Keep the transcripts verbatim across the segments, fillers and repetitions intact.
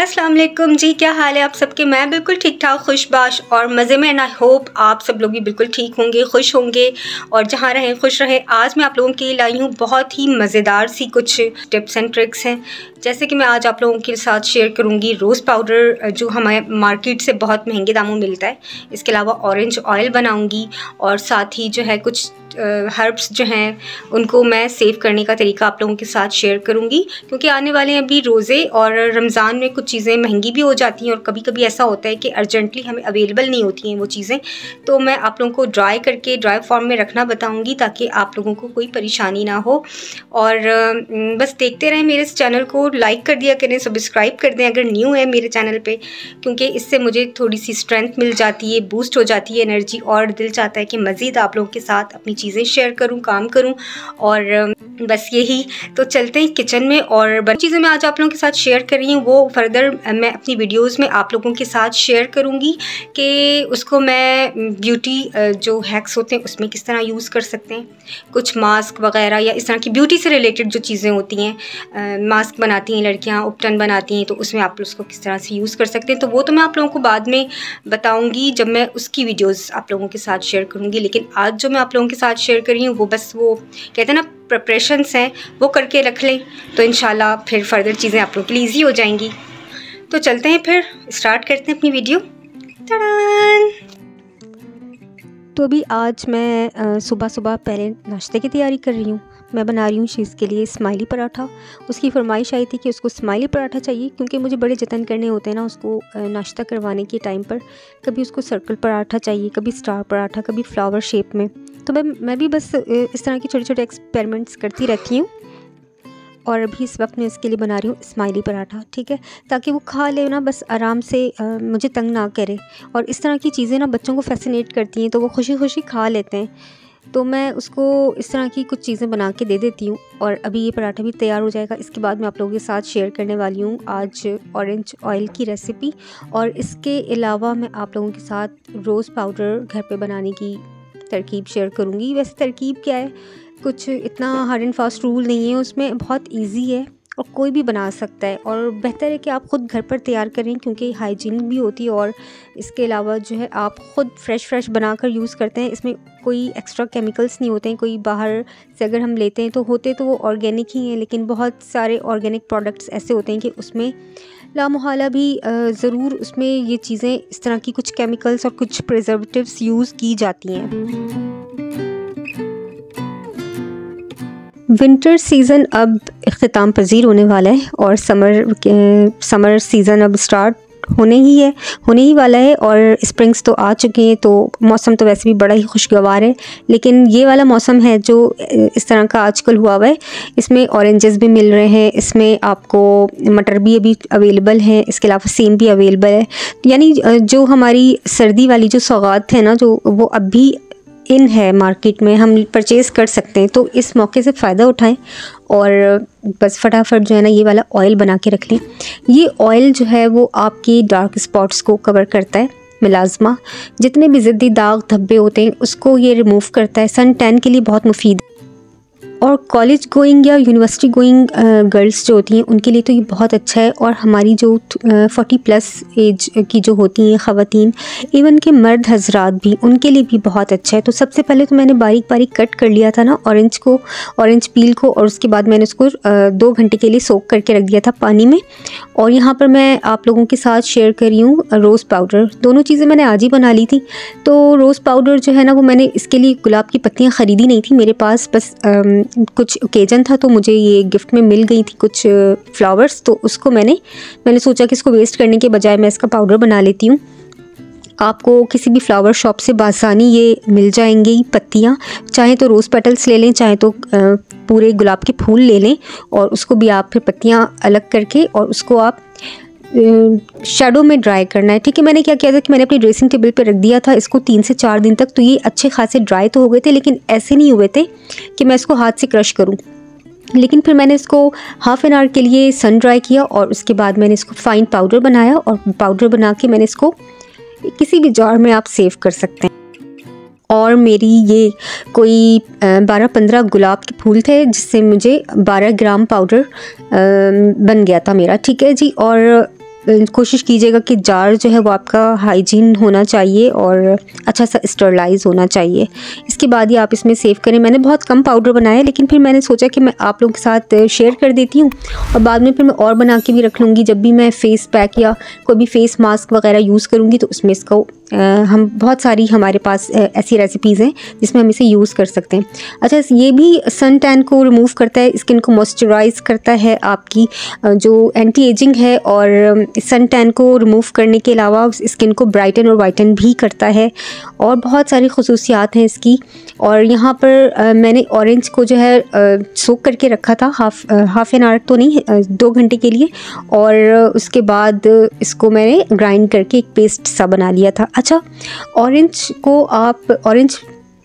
अस्सलाम वालेकुम जी, क्या हाल है आप सबके। मैं बिल्कुल ठीक ठाक, खुशबाश और मज़े में। आई होप आप सब लोग भी बिल्कुल ठीक होंगे, खुश होंगे और जहाँ रहें खुश रहे। आज मैं आप लोगों के लिए लाई हूँ बहुत ही मज़ेदार सी कुछ टिप्स एंड ट्रिक्स हैं, जैसे कि मैं आज आप लोगों के साथ शेयर करूँगी रोज़ पाउडर जो हमारे मार्केट से बहुत महंगे दामों मिलता है। इसके अलावा ऑरेंज ऑयल बनाऊँगी और साथ ही जो है कुछ हर्ब्स uh, जो हैं उनको मैं सेव करने का तरीका आप लोगों के साथ शेयर करूंगी, क्योंकि आने वाले अभी रोज़े और रमज़ान में कुछ चीज़ें महंगी भी हो जाती हैं और कभी कभी ऐसा होता है कि अर्जेंटली हमें अवेलेबल नहीं होती हैं वो चीज़ें। तो मैं आप लोगों को ड्राई करके ड्राई फॉर्म में रखना बताऊंगी ताकि आप लोगों को कोई परेशानी ना हो। और बस देखते रहें मेरे इस चैनल को, लाइक कर दिया करें, सब्सक्राइब कर दें अगर न्यू है मेरे चैनल पर, क्योंकि इससे मुझे थोड़ी सी स्ट्रेंथ मिल जाती है, बूस्ट हो जाती है एनर्जी और दिल चाहता है कि मज़ीद आप लोगों के साथ अपनी चीज़ें शेयर करूं, काम करूं। और बस यही, तो चलते हैं किचन में। और बड़ी चीज़ें मैं आज आप लोगों के साथ शेयर कर रही हूँ वो फर्दर मैं अपनी वीडियोस में आप लोगों के साथ शेयर करूँगी कि उसको मैं ब्यूटी जो हैक्स होते हैं उसमें किस तरह यूज़ कर सकते हैं। कुछ मास्क वगैरह या इस तरह की ब्यूटी से रिलेटेड जो चीज़ें होती हैं, मास्क बनाती हैं लड़कियाँ, उपटन बनाती हैं, तो उसमें आप उसको किस तरह से यूज़ कर सकते हैं, तो वो तो मैं आप लोगों को बाद में बताऊँगी जब मैं उसकी वीडियोज़ आप लोगों के साथ शेयर करूँगी। लेकिन आज जो मैं आप लोगों के साथ शेयर कर रही हूँ वो बस वो कहते हैं ना प्रिपरेशंस हैं, वो करके रख लें तो इंशाल्लाह फिर फर्दर चीज़ें आप लोगों के लिए ईजी हो जाएंगी। तो चलते हैं फिर स्टार्ट करते हैं अपनी वीडियो। तड़ान! तो अभी आज मैं सुबह सुबह पहले नाश्ते की तैयारी कर रही हूँ। मैं बना रही हूँ शीज़ के लिए स्माइली पराठा। उसकी फरमाइश आई थी कि उसको स्माइली पराठा चाहिए, क्योंकि मुझे बड़े जतन करने होते हैं ना उसको नाश्ता करवाने के टाइम पर। कभी उसको सर्कल पराठा चाहिए, कभी स्टार पराठा, कभी फ्लावर शेप में। तो मैं मैं भी बस इस तरह के छोटे छोटे एक्सपेरिमेंट्स करती रहती हूँ। और अभी इस वक्त मैं इसके लिए बना रही हूँ स्माइली पराठा, ठीक है, ताकि वो खा ले ना, बस आराम से आ, मुझे तंग ना करे। और इस तरह की चीज़ें ना बच्चों को फैसिनेट करती हैं, तो वो खुशी खुशी खा लेते हैं। तो मैं उसको इस तरह की कुछ चीज़ें बना के दे देती हूँ। और अभी ये पराठा भी तैयार हो जाएगा। इसके बाद मैं आप लोगों के साथ शेयर करने वाली हूँ आज ऑरेंज ऑयल की रेसिपी। और इसके अलावा मैं आप लोगों के साथ रोज़ पाउडर घर पर बनाने की तरकीब शेयर करूँगी। वैसे तरकीब क्या है, कुछ इतना हार्ड एंड फास्ट रूल नहीं है उसमें, बहुत इजी है और कोई भी बना सकता है। और बेहतर है कि आप ख़ुद घर पर तैयार करें, क्योंकि हाइजीनिक भी होती है और इसके अलावा जो है आप ख़ुद फ्रेश फ्रेश बनाकर यूज़ करते हैं। इसमें कोई एक्स्ट्रा केमिकल्स नहीं होते हैं, कोई बाहर से अगर हम लेते हैं तो होते तो वो ऑर्गेनिक ही हैं, लेकिन बहुत सारे ऑर्गेनिक प्रोडक्ट्स ऐसे होते हैं कि उसमें लामोहाला भी ज़रूर उसमें ये चीज़ें, इस तरह की कुछ केमिकल्स और कुछ प्रिजर्वेटिव्स यूज़ की जाती हैं। विंटर सीज़न अब इख्तिताम पजीर होने वाला है और समर समर सीज़न अब स्टार्ट होने ही है होने ही वाला है और स्प्रिंग्स तो आ चुके हैं। तो मौसम तो वैसे भी बड़ा ही खुशगवार है, लेकिन ये वाला मौसम है जो इस तरह का आजकल हुआ हुआ है। इसमें ऑरेंजेस भी मिल रहे हैं, इसमें आपको मटर भी अभी अवेलेबल हैं, इसके अलावा सेम भी अवेलेबल है। यानी जो हमारी सर्दी वाली जो सौगात है ना, जो वो अब भी इन है मार्केट में, हम परचेज़ कर सकते हैं। तो इस मौके से फ़ायदा उठाएं और बस फटाफट जो है ना ये वाला ऑयल बना के रख लें। ये ऑयल जो है वो आपकी डार्क स्पॉट्स को कवर करता है, मिलाजमा जितने भी ज़िद्दी दाग धब्बे होते हैं उसको ये रिमूव करता है। सन टैन के लिए बहुत मुफीद है और कॉलेज गोइंग या यूनिवर्सिटी गोइंग गर्ल्स जो होती हैं उनके लिए तो ये बहुत अच्छा है। और हमारी जो फोर्टी प्लस एज की जो होती हैं ख़वातीन, इवन के मर्द हजरात भी, उनके लिए भी बहुत अच्छा है। तो सबसे पहले तो मैंने बारीक बारीक कट कर लिया था ना ऑरेंज को, ऑरेंज पील को, और उसके बाद मैंने उसको दो घंटे के लिए सोख करके रख दिया था पानी में। और यहाँ पर मैं आप लोगों के साथ शेयर कर रही हूँ रोज़ पाउडर। दोनों चीज़ें मैंने आज ही बना ली थी। तो रोज़ पाउडर जो है ना वो मैंने इसके लिए गुलाब की पत्तियाँ ख़रीदी नहीं थी मेरे पास, बस कुछ ओकेजन था तो मुझे ये गिफ्ट में मिल गई थी कुछ फ्लावर्स। तो उसको मैंने मैंने सोचा कि इसको वेस्ट करने के बजाय मैं इसका पाउडर बना लेती हूँ। आपको किसी भी फ्लावर शॉप से बासानी ये मिल जाएंगी पत्तियाँ, चाहे तो रोज़ पेटल्स ले लें, चाहे तो पूरे गुलाब के फूल ले लें, और उसको भी आप फिर पत्तियाँ अलग करके और उसको आप शेडो में ड्राई करना है, ठीक है। मैंने क्या किया था कि मैंने अपनी ड्रेसिंग टेबल पर रख दिया था इसको तीन से चार दिन तक। तो ये अच्छे खासे ड्राई तो हो गए थे, लेकिन ऐसे नहीं हुए थे कि मैं इसको हाथ से क्रश करूं। लेकिन फिर मैंने इसको हाफ़ एन आवर के लिए सन ड्राई किया और उसके बाद मैंने इसको फ़ाइन पाउडर बनाया। और पाउडर बना के मैंने इसको किसी भी जार में आप सेव कर सकते हैं। और मेरी ये कोई बारह पंद्रह गुलाब के फूल थे जिससे मुझे बारह ग्राम पाउडर बन गया था मेरा। ठीक है जी। और कोशिश कीजिएगा कि जार जो है वो आपका हाइजीन होना चाहिए और अच्छा सा स्टरलाइज होना चाहिए। इसके बाद ही आप इसमें सेव करें। मैंने बहुत कम पाउडर बनाया, लेकिन फिर मैंने सोचा कि मैं आप लोगों के साथ शेयर कर देती हूँ और बाद में फिर मैं और बना के भी रख लूँगी। जब भी मैं फ़ेस पैक या कोई भी फ़ेस मास्क वगैरह यूज़ करूँगी तो उसमें इसको हम बहुत सारी हमारे पास ऐसी रेसिपीज़ हैं जिसमें हम इसे यूज़ कर सकते हैं। अच्छा, ये भी सन टैन को रिमूव करता है, स्किन को मॉइस्चराइज़ करता है, आपकी जो एंटी एजिंग है और सन टैन को रिमूव करने के अलावा स्किन को ब्राइटन और वाइटन भी करता है और बहुत सारी खसूसियात हैं इसकी। और यहाँ पर आ, मैंने ऑरेंज को जो है सोक करके रखा था हाफ हाफ एन आवर तो नहीं, आ, दो घंटे के लिए, और उसके बाद इसको मैंने ग्राइंड करके एक पेस्ट सा बना लिया था। अच्छा, ऑरेंज को आप ऑरेंज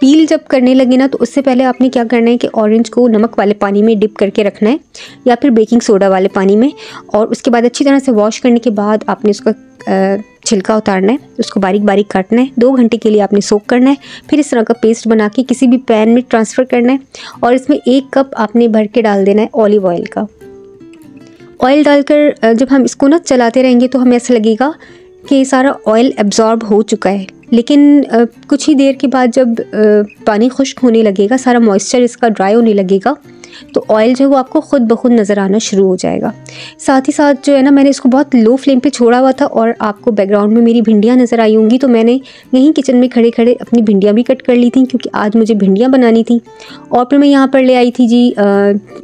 पील जब करने लगे ना तो उससे पहले आपने क्या करना है कि ऑरेंज को नमक वाले पानी में डिप करके रखना है या फिर बेकिंग सोडा वाले पानी में, और उसके बाद अच्छी तरह से वॉश करने के बाद आपने उसका छिलका उतारना है, उसको बारीक बारीक काटना है, दो घंटे के लिए आपने सोक करना है। फिर इस तरह का पेस्ट बना के किसी भी पैन में ट्रांसफ़र करना है और इसमें एक कप आपने भर के डाल देना है ऑलिव ऑयल का। ऑयल डालकर जब हम इसको ना चलाते रहेंगे तो हमें ऐसा लगेगा कि सारा ऑयल एब्जॉर्ब हो चुका है, लेकिन आ, कुछ ही देर के बाद जब आ, पानी खुश्क होने लगेगा, सारा मॉइस्चर इसका ड्राई होने लगेगा तो ऑयल जो है वो आपको ख़ुद बखुद नज़र आना शुरू हो जाएगा। साथ ही साथ जो है ना मैंने इसको बहुत लो फ्लेम पे छोड़ा हुआ था और आपको बैकग्राउंड में मेरी भिंडियाँ नज़र आई होंगी, तो मैंने यहीं किचन में खड़े खड़े अपनी भिंडियाँ भी कट कर ली थी क्योंकि आज मुझे भिंडियाँ बनानी थी। और फिर मैं यहाँ पर ले आई थी जी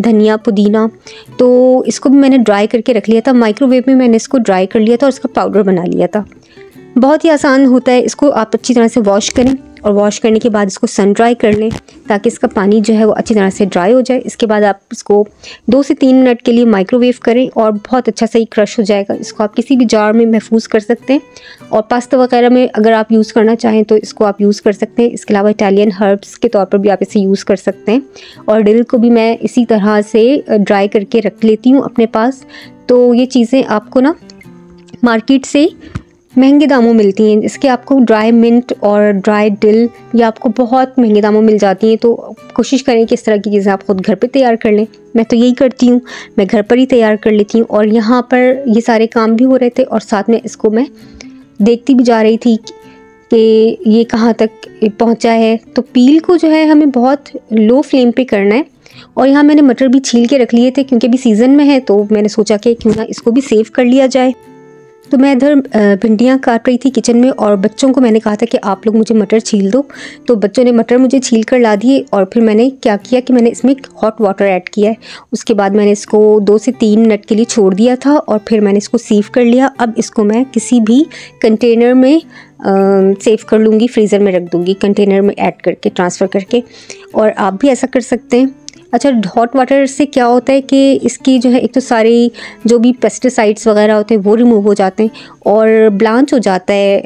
धनिया पुदीना, तो इसको भी मैंने ड्राई करके रख लिया था, माइक्रोवेव में मैंने इसको ड्राई कर लिया था और इसका पाउडर बना लिया था। बहुत ही आसान होता है, इसको आप अच्छी तरह से वॉश करें और वॉश करने के बाद इसको सन ड्राई कर लें ताकि इसका पानी जो है वो अच्छी तरह से ड्राई हो जाए। इसके बाद आप इसको दो से तीन मिनट के लिए माइक्रोवेव करें और बहुत अच्छा सा ये क्रश हो जाएगा। इसको आप किसी भी जार में महफूज कर सकते हैं और पास्ता वगैरह में अगर आप यूज़ करना चाहें तो इसको आप यूज़ कर सकते हैं। इसके अलावा इटालियन हर्ब्स के तौर पर भी आप इसे यूज़ कर सकते हैं। और डिल को भी मैं इसी तरह से ड्राई करके रख लेती हूँ अपने पास। तो ये चीज़ें आपको ना मार्केट से महंगे दामों मिलती हैं, इसके आपको ड्राई मिंट और ड्राई डिल या आपको बहुत महंगे दामों मिल जाती हैं। तो कोशिश करें कि इस तरह की चीज़ें आप ख़ुद घर पे तैयार कर लें। मैं तो यही करती हूँ, मैं घर पर ही तैयार कर लेती हूँ। और यहाँ पर ये सारे काम भी हो रहे थे और साथ में इसको मैं देखती भी जा रही थी कि ये कहाँ तक पहुँचा है। तो पील को जो है हमें बहुत लो फ्लेम पर करना है। और यहाँ मैंने मटर भी छील के रख लिए थे क्योंकि अभी सीज़न में है, तो मैंने सोचा कि क्यों ना इसको भी सेव कर लिया जाए। तो मैं इधर भिंडियाँ काट रही थी किचन में और बच्चों को मैंने कहा था कि आप लोग मुझे मटर छील दो, तो बच्चों ने मटर मुझे छील कर ला दिए। और फिर मैंने क्या किया कि मैंने इसमें हॉट वाटर ऐड किया है। उसके बाद मैंने इसको दो से तीन मिनट के लिए छोड़ दिया था और फिर मैंने इसको सीव कर लिया। अब इसको मैं किसी भी कंटेनर में सेव कर लूँगी, फ्रीज़र में रख दूँगी, कंटेनर में ऐड करके ट्रांसफ़र करके, और आप भी ऐसा कर सकते हैं। अच्छा, हॉट वाटर से क्या होता है कि इसकी जो है एक तो सारे जो भी पेस्टिसाइड्स वगैरह होते हैं वो रिमूव हो जाते हैं और ब्लांच हो जाता है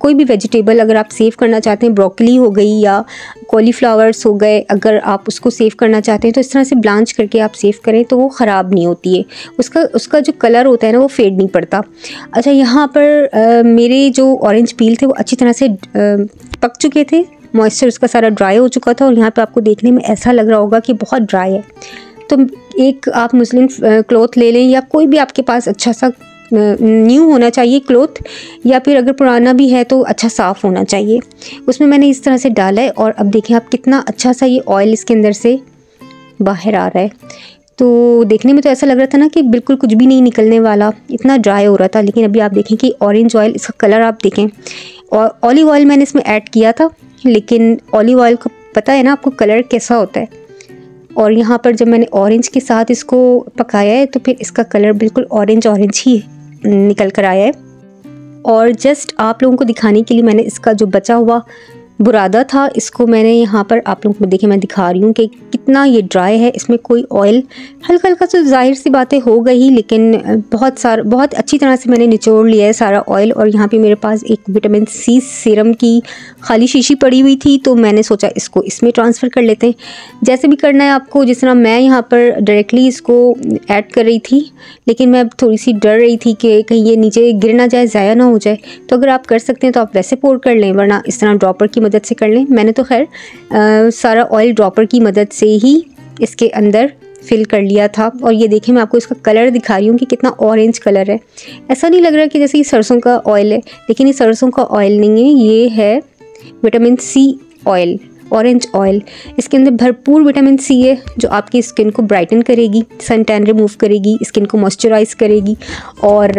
कोई भी वेजिटेबल। अगर आप सेव करना चाहते हैं, ब्रोकली हो गई या कॉलीफ्लावर्स हो गए, अगर आप उसको सेव करना चाहते हैं तो इस तरह से ब्लांच करके आप सेव करें तो वो ख़राब नहीं होती है, उसका उसका जो कलर होता है ना वो फेड नहीं पड़ता। अच्छा, यहाँ पर आ, मेरे जो ऑरेंज पील थे वो अच्छी तरह से आ, पक चुके थे, मॉइस्चर उसका सारा ड्राई हो चुका था और यहाँ पे आपको देखने में ऐसा लग रहा होगा कि बहुत ड्राई है। तो एक आप मुस्लिन क्लॉथ ले लें या कोई भी आपके पास अच्छा सा न्यू होना चाहिए क्लॉथ, या फिर अगर पुराना भी है तो अच्छा साफ़ होना चाहिए। उसमें मैंने इस तरह से डाला है और अब देखें आप कितना अच्छा सा ये ऑयल इसके अंदर से बाहर आ रहा है। तो देखने में तो ऐसा लग रहा था ना कि बिल्कुल कुछ भी नहीं निकलने वाला, इतना ड्राई हो रहा था, लेकिन अभी आप देखें कि ऑरेंज ऑयल, इसका कलर आप देखें। और ऑलिव ऑयल मैंने इसमें ऐड किया था, लेकिन ऑलिव ऑयल का पता है ना आपको कलर कैसा होता है। और यहाँ पर जब मैंने ऑरेंज के साथ इसको पकाया है तो फिर इसका कलर बिल्कुल ऑरेंज ऑरेंज ही निकल कर आया है। और जस्ट आप लोगों को दिखाने के लिए मैंने इसका जो बचा हुआ बुरादा था इसको मैंने यहाँ पर आप लोगों को देखे मैं दिखा रही हूँ कि कितना ये ड्राई है, इसमें कोई ऑयल हल्का हल्का तो जाहिर सी बातें हो गई, लेकिन बहुत सारा बहुत अच्छी तरह से मैंने निचोड़ लिया है सारा ऑयल। और यहाँ पे मेरे पास एक विटामिन सी सीरम की खाली शीशी पड़ी हुई थी, तो मैंने सोचा इसको इसमें ट्रांसफ़र कर लेते हैं। जैसे भी करना है आपको, जिस तरह मैं यहाँ पर डायरेक्टली इसको ऐड कर रही थी, लेकिन मैं थोड़ी सी डर रही थी कि कहीं ये नीचे गिर ना जाए, ज़ाया ना हो जाए। तो अगर आप कर सकते हैं तो आप वैसे पोर कर लें, वरना इस तरह ड्रॉपर की मदद से कर लें। मैंने तो खैर सारा ऑयल ड्रॉपर की मदद से ही इसके अंदर फिल कर लिया था। और ये देखें, मैं आपको इसका कलर दिखा रही हूँ कि कितना ऑरेंज कलर है। ऐसा नहीं लग रहा कि जैसे ये सरसों का ऑयल है, लेकिन ये सरसों का ऑयल नहीं है, ये है vitamin C oil, orange oil. इसके अंदर भरपूर विटामिन सी है जो आपकी स्किन को ब्राइटन करेगी, सन टैन रिमूव करेगी, स्किन को मॉइस्चराइज़ करेगी। और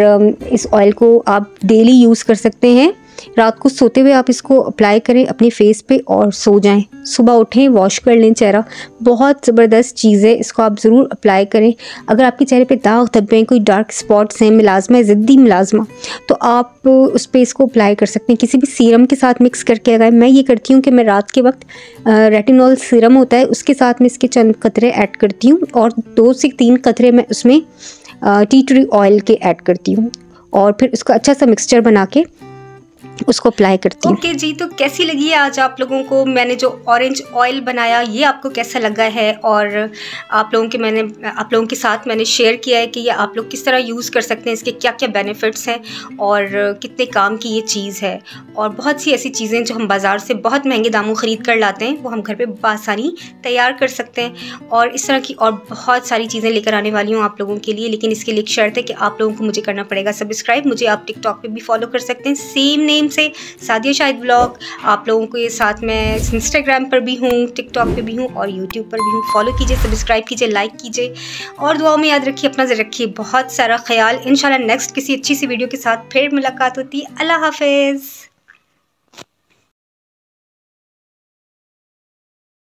इस ऑयल को आप डेली यूज़ कर सकते हैं। रात को सोते हुए आप इसको अप्लाई करें अपने फेस पे और सो जाएं। सुबह उठें, वॉश कर लें चेहरा। बहुत ज़बरदस्त चीज़ है, इसको आप ज़रूर अप्लाई करें। अगर आपके चेहरे पे दाग धब्बे हैं, कोई डार्क स्पॉट्स हैं, मिलाजमा है, ज़िद्दी मिलाजमा, तो आप उस पर इसको अप्लाई कर सकते हैं किसी भी सीरम के साथ मिक्स करके लगाएं। मैं ये करती हूँ कि मैं रात के वक्त रेटिनॉल सीरम होता है उसके साथ मैं इसके चंद कतरे ऐड करती हूँ, और दो से तीन कतरे मैं उसमें टी ट्री ऑयल के ऐड करती हूँ, और फिर उसका अच्छा सा मिक्सचर बना के उसको अप्लाई करती हूँ। ओके okay जी, तो कैसी लगी है आज आप लोगों को मैंने जो ऑरेंज ऑयल बनाया, ये आपको कैसा लगा है? और आप लोगों के मैंने आप लोगों के साथ मैंने शेयर किया है कि ये आप लोग किस तरह यूज़ कर सकते हैं, इसके क्या क्या बेनिफिट्स हैं और कितने काम की ये चीज़ है। और बहुत सी ऐसी चीज़ें जो हम बाज़ार से बहुत महंगे दामों ख़रीद कर लाते हैं, वो हम घर पर बआसानी तैयार कर सकते हैं। और इस तरह की और बहुत सारी चीज़ें लेकर आने वाली हूँ आप लोगों के लिए, लेकिन इसके लिए एक शर्त है कि आप लोगों को मुझे करना पड़ेगा सब्सक्राइब। मुझे आप टिकटॉक पर भी फॉलो कर सकते हैं सेम नेम से, सादिया शाहिद व्लॉग। आप लोगों के साथ मैं इंस्टाग्राम पर भी हूँ, टिकटॉक पे भी हूँ और यूट्यूब पर भी हूँ। फॉलो कीजिए, सब्सक्राइब कीजिए, लाइक कीजिए और दुआओं में याद रखिए। अपना रखिए बहुत सारा ख्याल। इंशाल्लाह नेक्स्ट किसी अच्छी सी वीडियो के साथ फिर मुलाकात होती है। अल्लाह हाफिज़।